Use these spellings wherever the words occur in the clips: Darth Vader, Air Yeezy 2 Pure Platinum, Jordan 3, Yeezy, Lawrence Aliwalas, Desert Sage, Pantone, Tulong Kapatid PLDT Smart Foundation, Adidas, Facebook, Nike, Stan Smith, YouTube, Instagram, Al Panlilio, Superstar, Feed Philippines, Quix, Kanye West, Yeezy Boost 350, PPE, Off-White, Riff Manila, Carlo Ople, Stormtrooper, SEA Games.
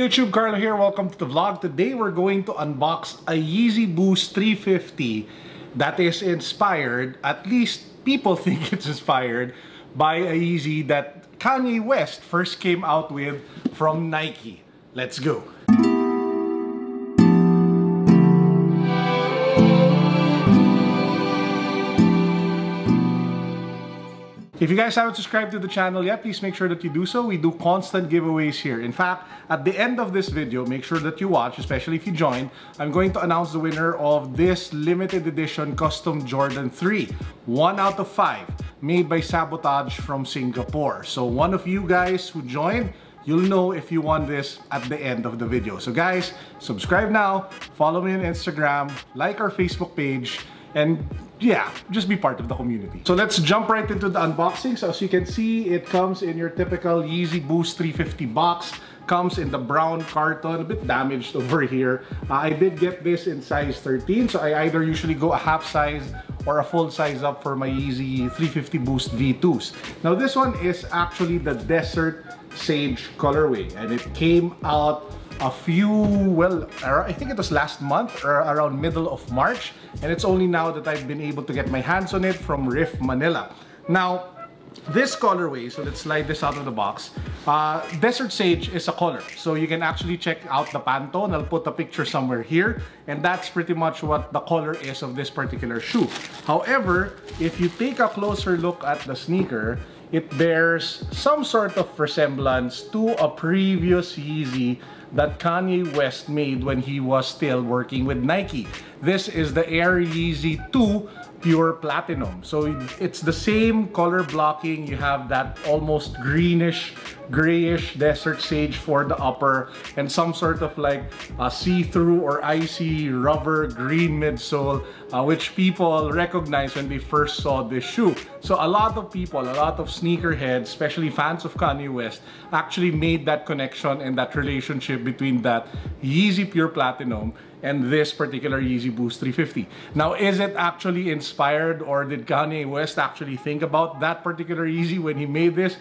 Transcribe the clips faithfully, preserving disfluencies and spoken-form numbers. YouTube, Carlo here. Welcome to the vlog. Today we're going to unbox a Yeezy Boost three fifty that is inspired, at least people think it's inspired, by a Yeezy that Kanye West first came out with from Nike. Let's go! If you guys haven't subscribed to the channel yet, please make sure that you do so. We do constant giveaways here. In fact, at the end of this video, make sure that you watch, especially if you join. I'm going to announce the winner of this limited edition custom Jordan three, one out of five, made by Sabotage from Singapore. So one of you guys who joined, you'll know if you won this at the end of the video. So guys, subscribe now, follow me on Instagram, like our Facebook page, and yeah, just be part of the community. So let's jump right into the unboxing. So as you can see, it comes in your typical Yeezy Boost three fifty box. Comes in the brown carton, a bit damaged over here. Uh, I did get this in size thirteen, so I either usually go a half size or a full size up for my Yeezy three fifty Boost V twos. Now this one is actually the Desert Sage colorway, and it came out a few, well, I think it was last month or around middle of March, and it's only now that I've been able to get my hands on it from Riff Manila. Now, this colorway, so let's slide this out of the box. Uh, Desert Sage is a color, so you can actually check out the Pantone. I'll put a picture somewhere here, and that's pretty much what the color is of this particular shoe. However, if you take a closer look at the sneaker, it bears some sort of resemblance to a previous Yeezy that Kanye West made when he was still working with Nike. This is the Air Yeezy two Pure Platinum. So it's the same color blocking. You have that almost greenish, grayish Desert Sage for the upper and some sort of like a see-through or icy rubber green midsole, uh, which people recognize when they first saw this shoe. So a lot of people, a lot of sneakerheads, especially fans of Kanye West, actually made that connection and that relationship between that Yeezy Pure Platinum and this particular Yeezy Boost three fifty. Now, is it actually inspired, or did Kanye West actually think about that particular Yeezy when he made this?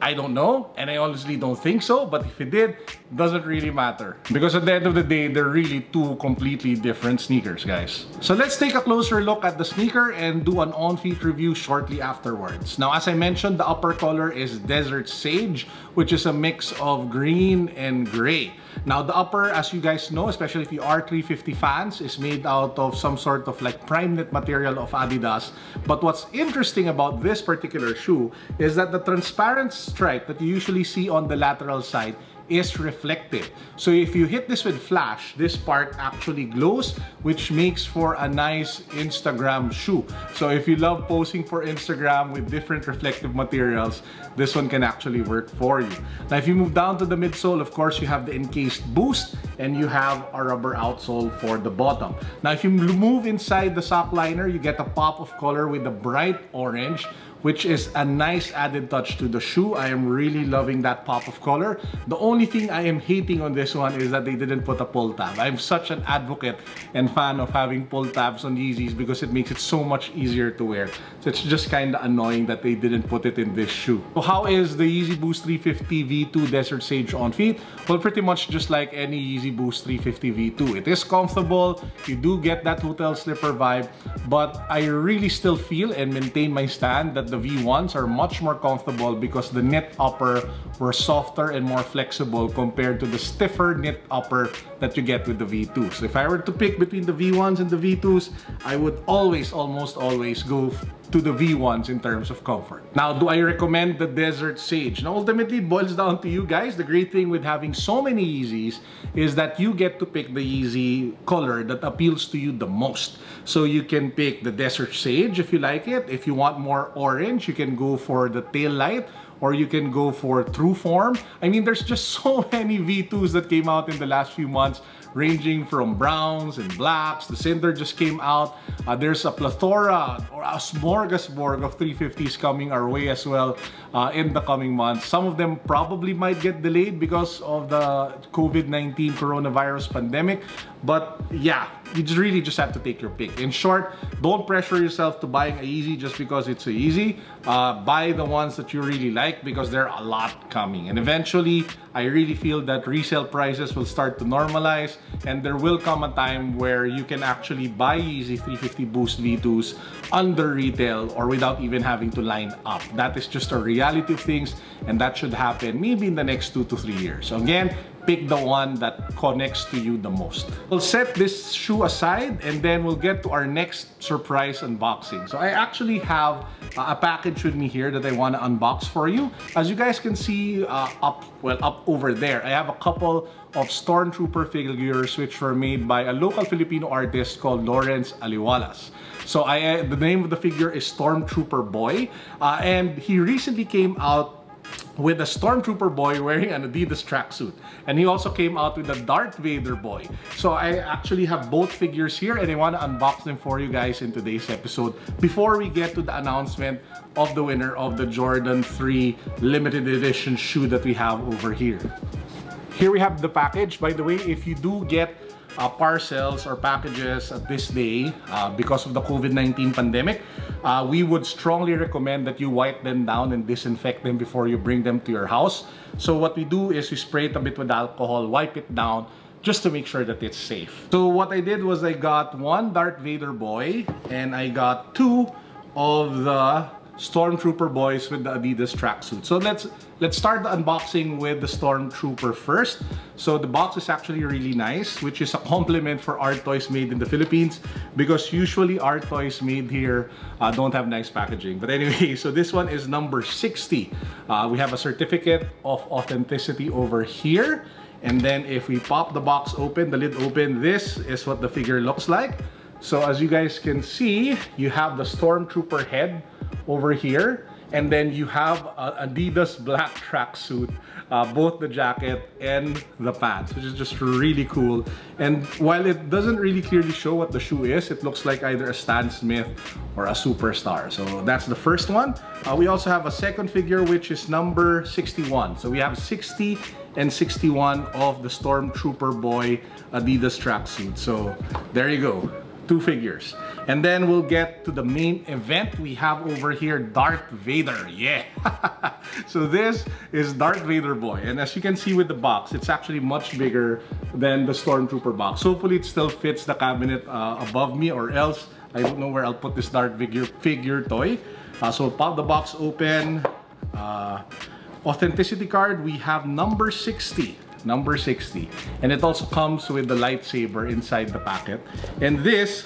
I don't know, and I honestly don't think so, but if it did, doesn't really matter. Because at the end of the day, they're really two completely different sneakers, guys. So let's take a closer look at the sneaker and do an on-feet review shortly afterwards. Now, as I mentioned, the upper color is Desert Sage, which is a mix of green and gray. Now, the upper, as you guys know, especially if you are three fifty fans, is made out of some sort of like prime knit material of Adidas. But what's interesting about this particular shoe is that the transparent stripe that you usually see on the lateral side is reflective. So if you hit this with flash, this part actually glows, which makes for a nice Instagram shoe. So if you love posing for Instagram with different reflective materials, this one can actually work for you. Now, if you move down to the midsole, of course, you have the encased boost and you have a rubber outsole for the bottom. Now, if you move inside the sock liner, you get a pop of color with a bright orange, which is a nice added touch to the shoe. I am really loving that pop of color. The only thing I am hating on this one is that they didn't put a pull tab. I'm such an advocate and fan of having pull tabs on Yeezys because it makes it so much easier to wear. So it's just kind of annoying that they didn't put it in this shoe. So how is the Yeezy Boost three fifty V two Desert Sage on feet? Well, pretty much just like any Yeezy Boost three fifty V two. It is comfortable. You do get that hotel slipper vibe, but I really still feel and maintain my stand that the V ones are much more comfortable because the knit upper were softer and more flexible compared to the stiffer knit upper that you get with the V twos. So if I were to pick between the V ones and the V twos, I would always, almost always go to the V ones in terms of comfort. Now, do I recommend the Desert Sage? Now, ultimately, it boils down to you guys. The great thing with having so many Yeezys is that you get to pick the Yeezy color that appeals to you the most. So you can pick the Desert Sage if you like it. If you want more orange, you can go for the tail light, or you can go for True Form. I mean, there's just so many V twos that came out in the last few months, ranging from browns and blacks. The Cinder just came out. Uh, there's a plethora or a smorgasbord of three fifties coming our way as well uh, in the coming months. Some of them probably might get delayed because of the COVID nineteen coronavirus pandemic. But yeah, you just really just have to take your pick. In short, don't pressure yourself to buying a Yeezy just because it's a Yeezy. Uh, buy the ones that you really like because there are a lot coming. And eventually, I really feel that resale prices will start to normalize, and there will come a time where you can actually buy Yeezy three fifty Boost V twos under retail or without even having to line up. That is just a reality of things, and that should happen maybe in the next two to three years. So again, pick the one that connects to you the most. We'll set this shoe aside and then we'll get to our next surprise unboxing. So I actually have a package with me here that I want to unbox for you. As you guys can see uh, up, well up over there, I have a couple of Stormtrooper figures which were made by a local Filipino artist called Lawrence Aliwalas. So I, uh, the name of the figure is Stormtrooper Boy, uh, and he recently came out with a Stormtrooper Boy wearing an Adidas tracksuit. And he also came out with a Darth Vader Boy. So I actually have both figures here and I want to unbox them for you guys in today's episode before we get to the announcement of the winner of the Jordan three limited edition shoe that we have over here. Here we have the package. By the way, if you do get Uh, parcels or packages at this day uh, because of the COVID nineteen pandemic, uh, we would strongly recommend that you wipe them down and disinfect them before you bring them to your house. So what we do is we spray it a bit with alcohol, wipe it down just to make sure that it's safe. So what I did was I got one Darth Vader Boy and I got two of the Stormtrooper Boys with the Adidas tracksuit. So let's let's start the unboxing with the Stormtrooper first. So the box is actually really nice, which is a compliment for art toys made in the Philippines, because usually art toys made here uh, don't have nice packaging. But anyway, so this one is number sixty. Uh, we have a certificate of authenticity over here. And then if we pop the box open, the lid open, this is what the figure looks like. So as you guys can see, you have the Stormtrooper head over here, and then you have an Adidas black tracksuit, uh, both the jacket and the pants, which is just really cool. And while it doesn't really clearly show what the shoe is, it looks like either a Stan Smith or a Superstar. So that's the first one. Uh, we also have a second figure, which is number sixty-one. So we have sixty and sixty-one of the Stormtrooper Boy Adidas tracksuit. So there you go. Two figures. And then we'll get to the main event. We have over here Darth Vader. Yeah. So this is Darth Vader Boy. And as you can see with the box, it's actually much bigger than the Stormtrooper box. Hopefully it still fits the cabinet uh, above me, or else I don't know where I'll put this Darth figure, figure toy. Uh, so pop the box open. Uh, authenticity card. We have number sixty. Number sixty, and it also comes with the lightsaber inside the packet. And this,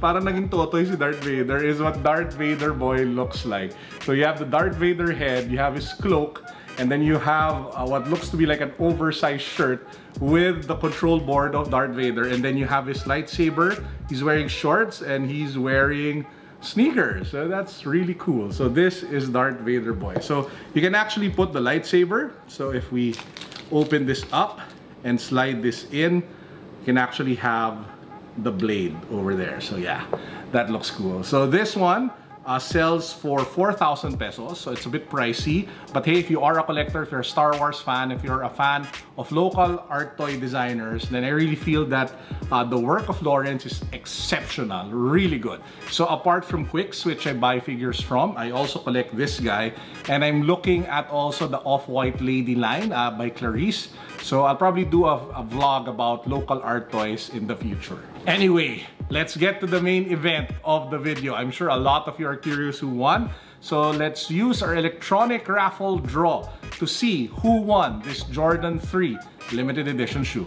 parang naging totoy si Darth Vader, is what Darth Vader Boy looks like. So you have the Darth Vader head, you have his cloak, and then you have uh, what looks to be like an oversized shirt with the control board of Darth Vader, and then you have his lightsaber. He's wearing shorts and he's wearing sneakers. So that's really cool. So this is Darth Vader Boy. So you can actually put the lightsaber. So if we open this up and slide this in, you can actually have the blade over there. So yeah, that looks cool. So this one uh, sells for four thousand pesos. So it's a bit pricey, but hey, if you are a collector, if you're a Star Wars fan, if you're a fan of local art toy designers, then I really feel that uh, the work of Lawrence is exceptional, really good. So apart from Quix, which I buy figures from, I also collect this guy, and I'm looking at also the Off-White Lady line uh, by Clarisse. So I'll probably do a, a vlog about local art toys in the future. Anyway, let's get to the main event of the video. I'm sure a lot of you are curious who won. So let's use our electronic raffle draw to see who won this Jordan three limited edition shoe.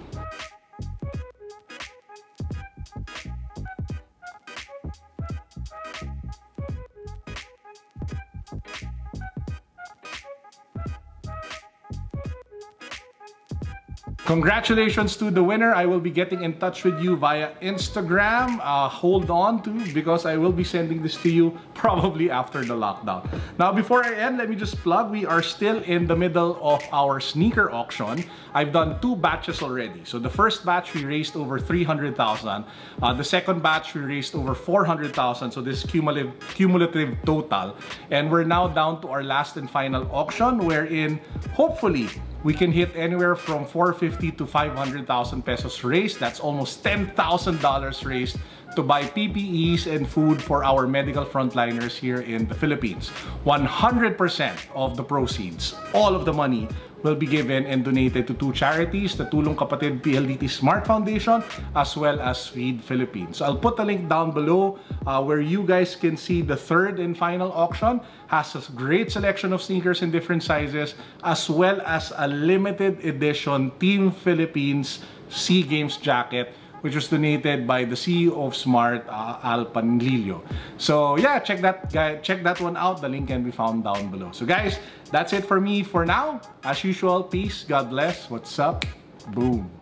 Congratulations to the winner. I will be getting in touch with you via Instagram. Uh, hold on to, because I will be sending this to you probably after the lockdown. Now, before I end, let me just plug, we are still in the middle of our sneaker auction. I've done two batches already. So the first batch, we raised over three hundred thousand. Uh, the second batch, we raised over four hundred thousand. So this cumulative, cumulative total. And we're now down to our last and final auction, wherein hopefully we can hit anywhere from four fifty to five hundred thousand pesos raised. That's almost ten thousand dollars raised to buy P P Es and food for our medical frontliners here in the Philippines. one hundred percent of the proceeds, all of the money, will be given and donated to two charities, the Tulong Kapatid P L D T Smart Foundation, as well as Feed Philippines. So I'll put a link down below uh, where you guys can see the third and final auction. Has a great selection of sneakers in different sizes, as well as a limited edition Team Philippines SEA Games jacket, which was donated by the C E O of Smart, uh, Al Panlilio. So yeah, check that guy, check that one out. The link can be found down below. So guys, that's it for me for now. As usual, peace, God bless, what's up, boom.